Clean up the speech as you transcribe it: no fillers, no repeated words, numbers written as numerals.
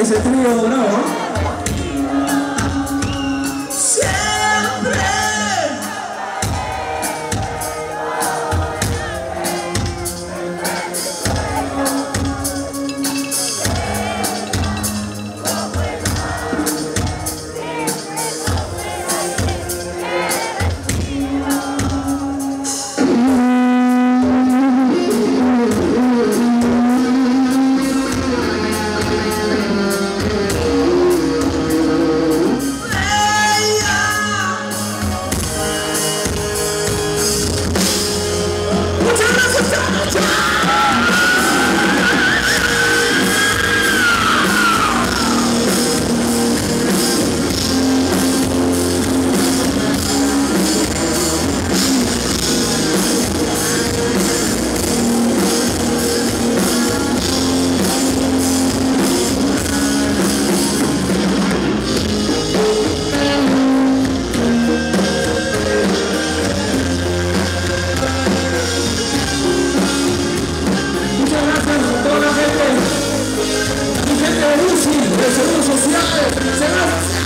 ese trío dorado. Siempre. Gracias.